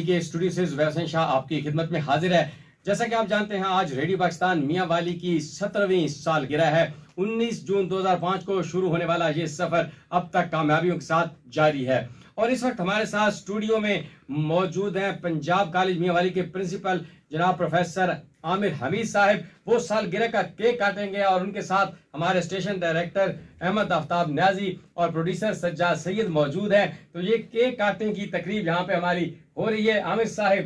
मियांवाली के स्टूडियो से ज़ुबैर शाह आपकी खिदमत में हाजिर है। जैसा कि आप जानते हैं, आज रेडियो पाकिस्तान मियांवाली की 17वीं सालगिरह है। 19 जून 2005 को शुरू होने वाला ये सफर अब तक कामयाबियों के साथ जारी है और इस वक्त हमारे साथ स्टूडियो में मौजूद हैं पंजाब कॉलेज मियांवाली के प्रिंसिपल जनाब प्रोफेसर आमिर हमीद साहब। वो सालगिरह का केक काटेंगे और उनके साथ हमारे स्टेशन डायरेक्टर अहमद आफ्ताब नियाजी और प्रोड्यूसर सज्जाद सैयद मौजूद हैं। तो ये केक काटने की तकरीब यहाँ पे हमारी हो रही है। आमिर साहब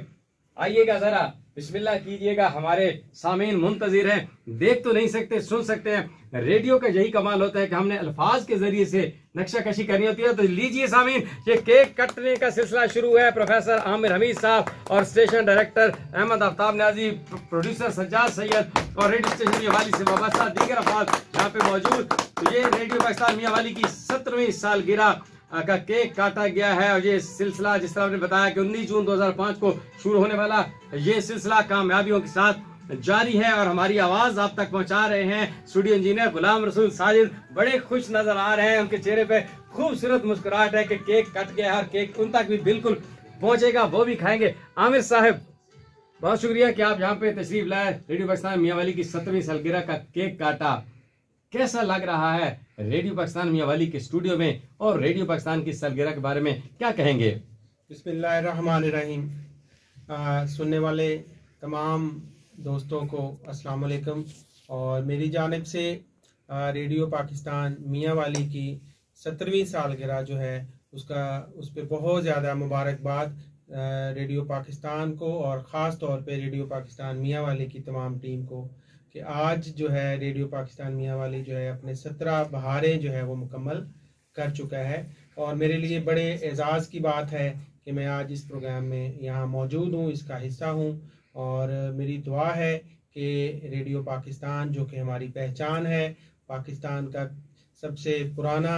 आइएगा, जरा बिस्मिल्लाह कीजिएगा। हमारे सामीन मुंतजिर हैं, देख तो नहीं सकते, सुन सकते हैं। रेडियो का यही कमाल होता है कि हमने अल्फाज के जरिए से नक्शा कशी करनी होती है। तो लीजिए सामीन, ये केक कटने का सिलसिला शुरू है। प्रोफेसर आमिर हमीद साहब और station director Ahmad Aftab Niazi, producer Sajjad Syed और रेडियो स्टेशन मियांवाली से वाबस्ता दीगर अफराद यहाँ पे मौजूद। तो ये रेडियो पाकिस्तान मियांवाली की 17वीं सालगिरह का केक काटा गया है और ये सिलसिला, जिस तरह आपने बताया कि 19 जून 2005 को शुरू होने वाला ये सिलसिला कामयाबियों के साथ जारी है और हमारी आवाज आप तक पहुंचा रहे हैं स्टूडियो इंजीनियर गुलाम रसूल साजिद। बड़े खुश नजर आ रहे हैं, उनके चेहरे पे खूबसूरत मुस्कुराहट है कि केक कट गया है और केक उन तक भी बिल्कुल पहुंचेगा, वो भी खाएंगे। आमिर साहब बहुत शुक्रिया कि आप यहाँ पे तशरीफ लाए। रेडियो पाकिस्तान मियांवाली की 17वीं सालगिरह का केक काटा, कैसा लग रहा है रेडियो पाकिस्तान मियांवाली के स्टूडियो में, और रेडियो पाकिस्तान की सालगिरह के बारे में क्या कहेंगे? बिस्मिल्लाहिर्रहमानिर्रहीम। सुनने वाले तमाम दोस्तों को अस्सलाम वालेकुम और मेरी जानिब से रेडियो पाकिस्तान मियांवाली की 17वीं सालगिरह जो है उसका, उस पर बहुत ज़्यादा मुबारकबाद रेडियो पाकिस्तान को और ख़ास तौर पे रेडियो पाकिस्तान मियांवाली की तमाम टीम को कि आज जो है रेडियो पाकिस्तान मियांवाली जो है अपने 17 बहारें जो है वो मुकम्मल कर चुका है और मेरे लिए बड़े एजाज़ की बात है कि मैं आज इस प्रोग्राम में यहाँ मौजूद हूँ, इसका हिस्सा हूँ। और मेरी दुआ है कि रेडियो पाकिस्तान जो कि हमारी पहचान है, पाकिस्तान का सबसे पुराना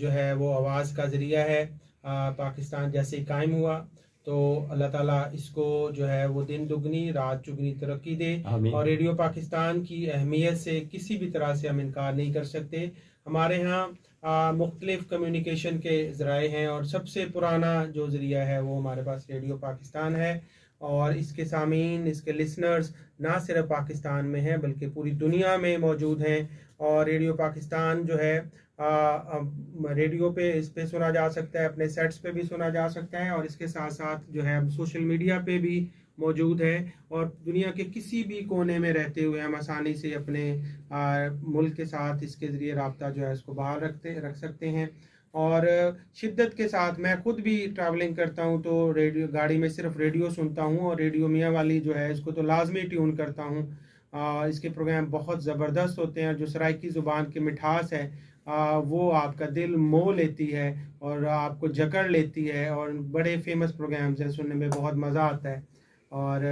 जो है वो आवाज़ का ज़रिया है, पाकिस्तान जैसे कायम हुआ तो अल्लाह ताला इसको जो है वो दिन दुगनी रात चुगनी तरक्की दे और रेडियो पाकिस्तान की अहमियत से किसी भी तरह से हम इनकार नहीं कर सकते। हमारे यहाँ मुख्तलिफ कम्युनिकेशन के ज़राए हैं और सबसे पुराना जो ज़रिया है वो हमारे पास रेडियो पाकिस्तान है और इसके सामीन, इसके लिसनर्स ना सिर्फ पाकिस्तान में हैं बल्कि पूरी दुनिया में मौजूद हैं और रेडियो पाकिस्तान जो है रेडियो पे इस पे सुना जा सकता है, अपने सेट्स पे भी सुना जा सकता है और इसके साथ साथ जो है सोशल मीडिया पे भी मौजूद है और दुनिया के किसी भी कोने में रहते हुए हम आसानी से अपने मुल्क के साथ इसके ज़रिए रब्ता जो है इसको बहाल रख सकते हैं। और शिद्दत के साथ मैं ख़ुद भी ट्रैवलिंग करता हूं तो रेडियो गाड़ी में सिर्फ रेडियो सुनता हूं और रेडियो मियांवाली जो है इसको तो लाजमी ट्यून करता हूं। इसके प्रोग्राम बहुत ज़बरदस्त होते हैं और जो सराइकी ज़ुबान की मिठास है वो आपका दिल मोह लेती है और आपको जकड़ लेती है और बड़े फेमस प्रोग्राम्स हैं, सुनने में बहुत मज़ा आता है। और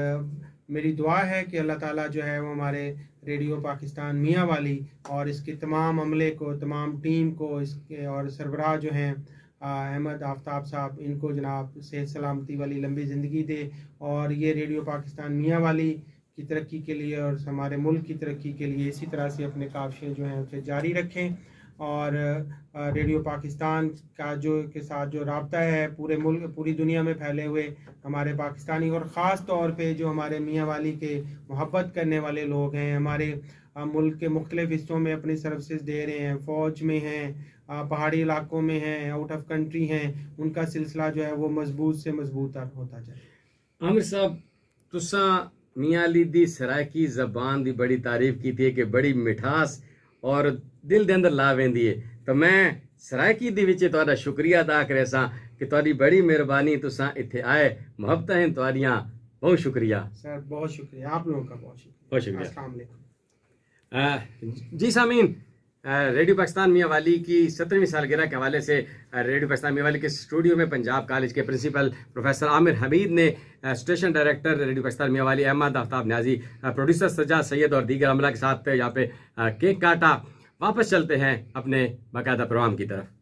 मेरी दुआ है कि अल्लाह ताला जो है वो हमारे रेडियो पाकिस्तान मियांवाली और इसके तमाम अमले को, तमाम टीम को, इसके और सरबराह जो हैं अहमद आफ्ताब साहब, इनको जनाब सेहत सलामती वाली लंबी ज़िंदगी दे और ये रेडियो पाकिस्तान मियांवाली की तरक्की के लिए और हमारे मुल्क की तरक्की के लिए इसी तरह से अपने काविशें जो हैं उसे जारी रखें और रेडियो पाकिस्तान का जो के साथ जो राब्ता है पूरे मुल्क, पूरी दुनिया में फैले हुए हमारे पाकिस्तानी और ख़ास तौर पे जो हमारे मियांवाली के मोहब्बत करने वाले लोग हैं, हमारे मुल्क के मुख्तलिफ़ हिस्सों में अपनी सर्विसेज दे रहे हैं, फ़ौज में हैं, पहाड़ी इलाकों में हैं, आउट ऑफ कंट्री हैं, उनका सिलसिला जो है वो मजबूत से मजबूत होता जाए। आमिर साहब, तुसा मियांवाली दी सरायकी जबान दी बड़ी तारीफ की थी कि बड़ी मिठास और दिल दे अंदर ला वेंदी है, तो मैं सरायकी दे विच तुहाडा शुक्रिया अदा करे सां कि तुहाडी बड़ी मेहरबानी, तुसां इत्थे आए, मुहब्बतां तुहाडियां, बहुत शुक्रिया सर, बहुत शुक्रिया आप लोगों का, बहुत शुक्रिया। अस्सलाम वालेकुम। जी सामीन, रेडियो पाकिस्तान मियांवाली की 17वीं सालगिरह के हवाले से रेडियो पाकिस्तान मियांवाली के स्टूडियो में पंजाब कॉलेज के प्रिंसिपल प्रोफेसर आमिर हमीद ने station director radio Pakistan Mianwali Ahmad Aftab Niazi, producer Sajjad Syed और दीगर अमला के साथ यहाँ पे केक काटा। वापस चलते हैं अपने बाकायदा प्रोग्राम की तरफ।